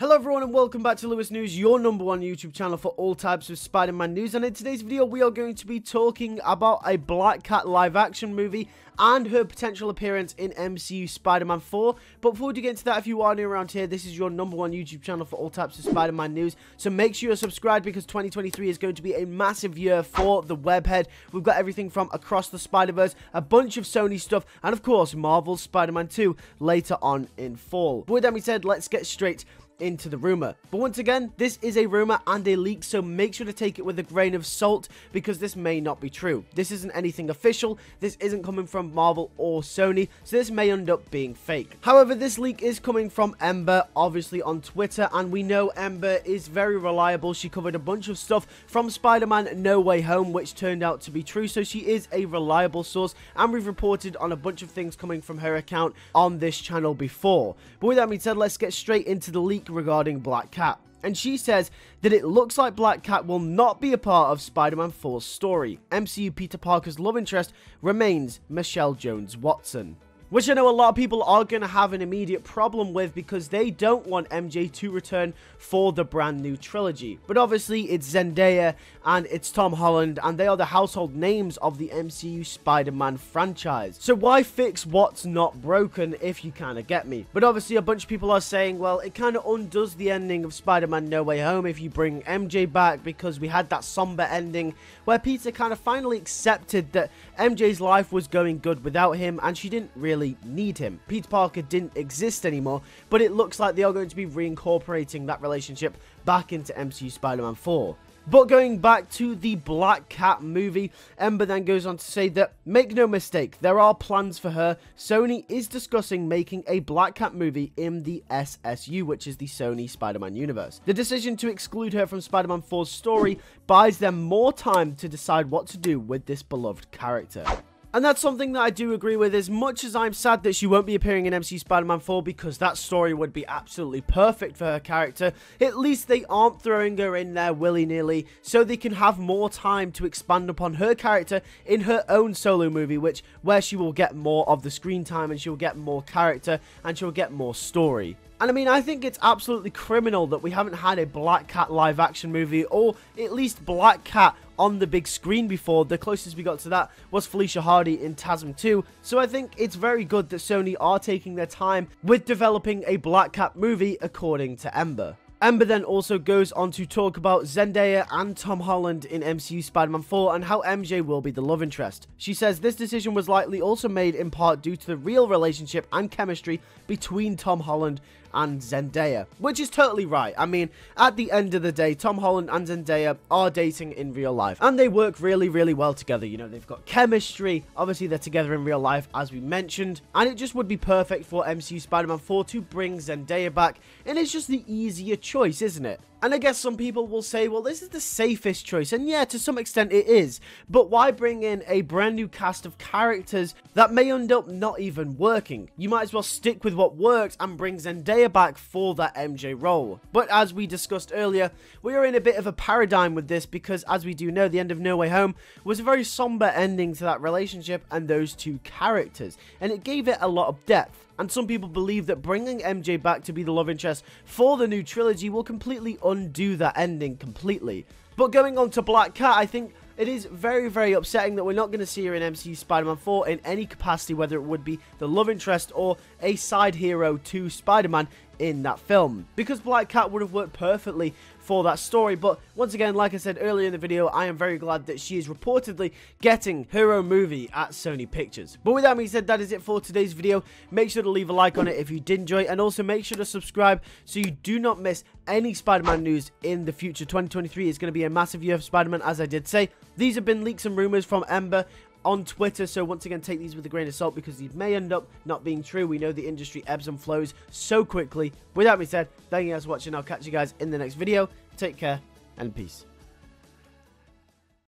Hello everyone and welcome back to Lewis News, your #1 YouTube channel for all types of Spider-Man news, and in today's video we are going to be talking about a Black Cat live action movie and her potential appearance in MCU Spider-Man 4. But before we do get into that, if you are new around here, this is your #1 YouTube channel for all types of Spider-Man news, so make sure you're subscribed because 2023 is going to be a massive year for the webhead. We've got everything from Across the Spider-Verse, a bunch of Sony stuff, and of course Marvel's Spider-Man 2 later on in fall. But with that being said, let's get straight into the rumor. But once again, this is a rumor and a leak, so make sure to take it with a grain of salt because this may not be true. This isn't anything official, this isn't coming from Marvel or Sony, so this may end up being fake. However, this leak is coming from Ember, obviously on Twitter, and we know Ember is very reliable. She covered a bunch of stuff from Spider-Man No Way Home, which turned out to be true, so she is a reliable source, and we've reported on a bunch of things coming from her account on this channel before. But with that being said, let's get straight into the leak regarding Black Cat. And she says that it looks like Black Cat will not be a part of Spider-Man 4's story. MCU Peter Parker's love interest remains Michelle Jones Watson, which I know a lot of people are going to have an immediate problem with because they don't want MJ to return for the brand new trilogy. But obviously it's Zendaya and it's Tom Holland, and they are the household names of the MCU Spider-Man franchise. So why fix what's not broken, if you kind of get me? But obviously a bunch of people are saying, well, it kind of undoes the ending of Spider-Man No Way Home if you bring MJ back, because we had that somber ending where Peter kind of finally accepted that MJ's life was going good without him and she didn't really need him. Peter Parker didn't exist anymore, but it looks like they are going to be reincorporating that relationship back into MCU Spider-Man 4. But going back to the Black Cat movie, Ember then goes on to say that, make no mistake, there are plans for her. Sony is discussing making a Black Cat movie in the SSU, which is the Sony Spider-Man universe. The decision to exclude her from Spider-Man 4's story buys them more time to decide what to do with this beloved character. And that's something that I do agree with. As much as I'm sad that she won't be appearing in MCU Spider-Man 4 because that story would be absolutely perfect for her character, at least they aren't throwing her in there willy-nilly, so they can have more time to expand upon her character in her own solo movie, where she will get more of the screen time and she'll get more character and she'll get more story. And I mean, I think it's absolutely criminal that we haven't had a Black Cat live action movie, or at least Black Cat on the big screen before. The closest we got to that was Felicia Hardy in TASM 2. So I think it's very good that Sony are taking their time with developing a Black Cat movie, according to Ember. Ember then also goes on to talk about Zendaya and Tom Holland in MCU Spider-Man 4 and how MJ will be the love interest. She says this decision was likely also made in part due to the real relationship and chemistry between Tom Holland and Zendaya, which is totally right. I mean, at the end of the day, Tom Holland and Zendaya are dating in real life and they work really, really well together. You know, they've got chemistry. Obviously, they're together in real life, as we mentioned, and it just would be perfect for MCU Spider-Man 4 to bring Zendaya back, and it's just the easier choice, isn't it? And I guess some people will say, well, this is the safest choice, and yeah, to some extent it is, but why bring in a brand new cast of characters that may end up not even working? You might as well stick with what works and bring Zendaya back for that MJ role. But as we discussed earlier, we are in a bit of a paradigm with this, because as we do know, the end of No Way Home was a very somber ending to that relationship and those two characters, and it gave it a lot of depth. And some people believe that bringing MJ back to be the love interest for the new trilogy will completely undo that ending completely. But going on to Black Cat, I think it is very, very upsetting that we're not going to see her in MCU Spider-Man 4 in any capacity, whether it would be the love interest or a side hero to Spider-Man in that film, because Black Cat would have worked perfectly for that story. But once again, like I said earlier in the video, I am very glad that she is reportedly getting her own movie at Sony Pictures. But with that being said, that is it for today's video. Make sure to leave a like on it if you did enjoy, and also make sure to subscribe so you do not miss any Spider-Man news in the future. 2023 is going to be a massive year for Spider-Man, as I did say. These have been leaks and rumors from Ember on Twitter, so once again, take these with a grain of salt because these may end up not being true. We know the industry ebbs and flows so quickly. With that being said, thank you guys for watching. I'll catch you guys in the next video. Take care and peace.